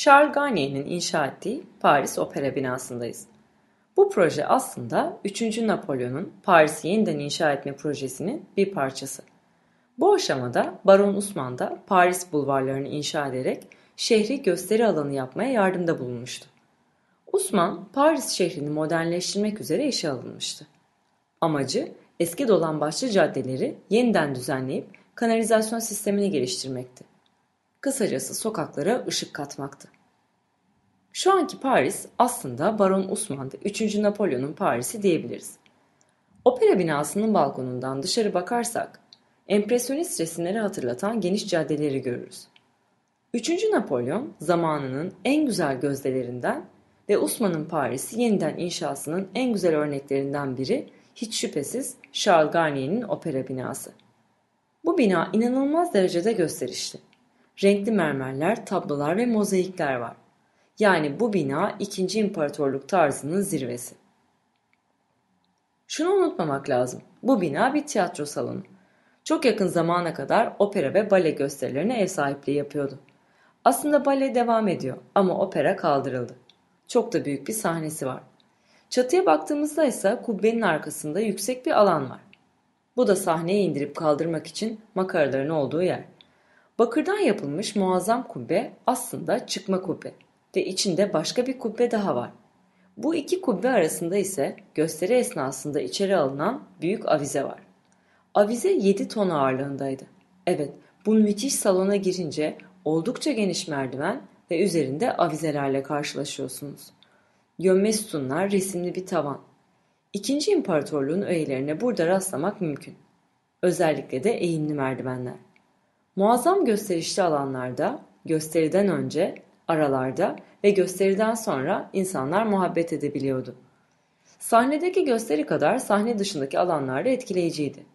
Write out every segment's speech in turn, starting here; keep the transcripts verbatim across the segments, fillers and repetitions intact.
Charles Garnier'in inşa ettiği Paris Opera Binası'ndayız. Bu proje aslında üçüncü Napolyon'un Paris'i yeniden inşa etme projesinin bir parçası. Bu aşamada Baron Haussmann da Paris bulvarlarını inşa ederek şehri gösteri alanı yapmaya yardımda bulunmuştu. Haussmann, Paris şehrini modernleştirmek üzere işe alınmıştı. Amacı, eski dolambaçlı caddeleri yeniden düzenleyip kanalizasyon sistemini geliştirmekti. Kısacası sokaklara ışık katmaktı. Şu anki Paris aslında Baron Haussmann'da üçüncü Napolyon'un Paris'i diyebiliriz. Opera binasının balkonundan dışarı bakarsak, empresyonist resimleri hatırlatan geniş caddeleri görürüz. üçüncü Napolyon zamanının en güzel gözdelerinden ve Haussmann'ın Paris'i yeniden inşasının en güzel örneklerinden biri hiç şüphesiz Charles Garnier'in opera binası. Bu bina inanılmaz derecede gösterişli. Renkli mermerler, tablolar ve mozaikler var. Yani bu bina ikinci İmparatorluk tarzının zirvesi. Şunu unutmamak lazım, bu bina bir tiyatro salonu. Çok yakın zamana kadar opera ve bale gösterilerine ev sahipliği yapıyordu. Aslında bale devam ediyor ama opera kaldırıldı. Çok da büyük bir sahnesi var. Çatıya baktığımızda ise kubbenin arkasında yüksek bir alan var. Bu da sahneye indirip kaldırmak için makaraların olduğu yer. Bakırdan yapılmış muazzam kubbe aslında çıkma kubbe ve içinde başka bir kubbe daha var. Bu iki kubbe arasında ise gösteri esnasında içeri alınan büyük avize var. Avize yedi ton ağırlığındaydı. Evet, bu müthiş salona girince oldukça geniş merdiven ve üzerinde avizelerle karşılaşıyorsunuz. Gömme sütunlar, resimli bir tavan. İkinci İmparatorluğun öğelerine burada rastlamak mümkün. Özellikle de eğimli merdivenler. Muazzam gösterişli alanlarda, gösteriden önce, aralarda ve gösteriden sonra insanlar muhabbet edebiliyordu. Sahnedeki gösteri kadar sahne dışındaki alanlar da etkileyiciydi.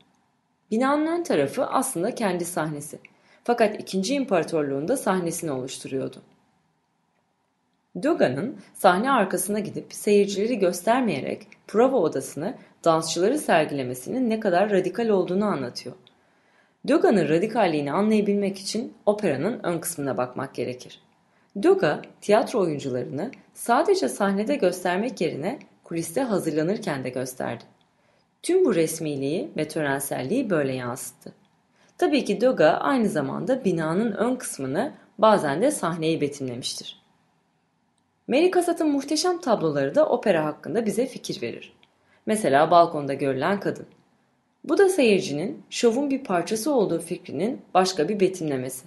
Binanın ön tarafı aslında kendi sahnesi. Fakat ikinci İmparatorluğun da sahnesini oluşturuyordu. Degas'ın sahne arkasına gidip seyircileri göstermeyerek prova odasını dansçıları sergilemesinin ne kadar radikal olduğunu anlatıyor. Degas'ın radikalliğini anlayabilmek için operanın ön kısmına bakmak gerekir. Degas, tiyatro oyuncularını sadece sahnede göstermek yerine kuliste hazırlanırken de gösterdi. Tüm bu resmiliği ve törenselliği böyle yansıttı. Tabii ki Degas aynı zamanda binanın ön kısmını, bazen de sahneyi betimlemiştir. Mary Cassatt'ın muhteşem tabloları da opera hakkında bize fikir verir. Mesela balkonda görülen kadın. Bu da seyircinin şovun bir parçası olduğu fikrinin başka bir betimlemesi.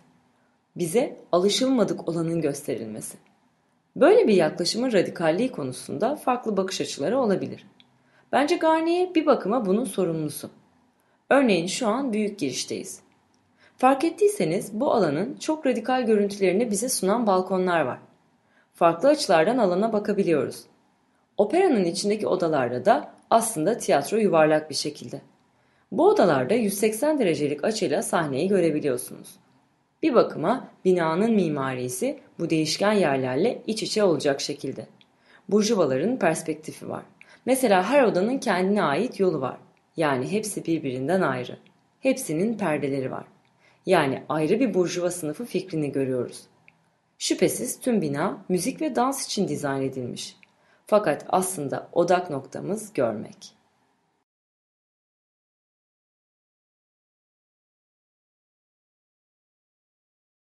Bize alışılmadık olanın gösterilmesi. Böyle bir yaklaşımın radikalliği konusunda farklı bakış açıları olabilir. Bence Garnier bir bakıma bunun sorumlusu. Örneğin şu an büyük girişteyiz. Fark ettiyseniz bu alanın çok radikal görüntülerini bize sunan balkonlar var. Farklı açılardan alana bakabiliyoruz. Operanın içindeki odalarda da aslında tiyatro yuvarlak bir şekilde. Bu odalarda yüz seksen derecelik açıyla sahneyi görebiliyorsunuz. Bir bakıma binanın mimarisi bu değişken yerlerle iç içe olacak şekilde. Burjuvaların perspektifi var. Mesela her odanın kendine ait yolu var. Yani hepsi birbirinden ayrı. Hepsinin perdeleri var. Yani ayrı bir burjuva sınıfı fikrini görüyoruz. Şüphesiz tüm bina müzik ve dans için dizayn edilmiş. Fakat aslında odak noktamız görmek.